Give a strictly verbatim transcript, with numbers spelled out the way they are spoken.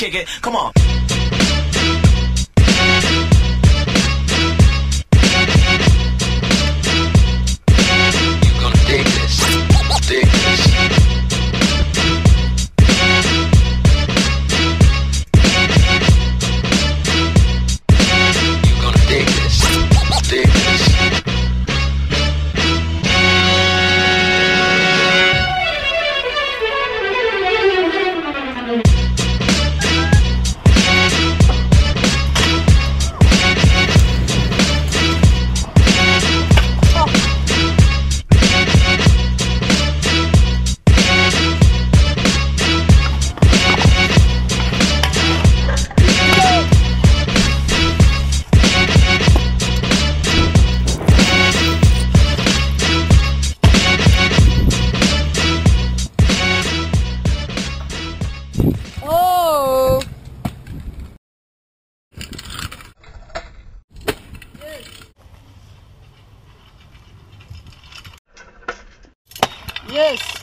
Kick it, come on. You're gonna dig this, dig this. You're gonna dig this, dig this. Yes.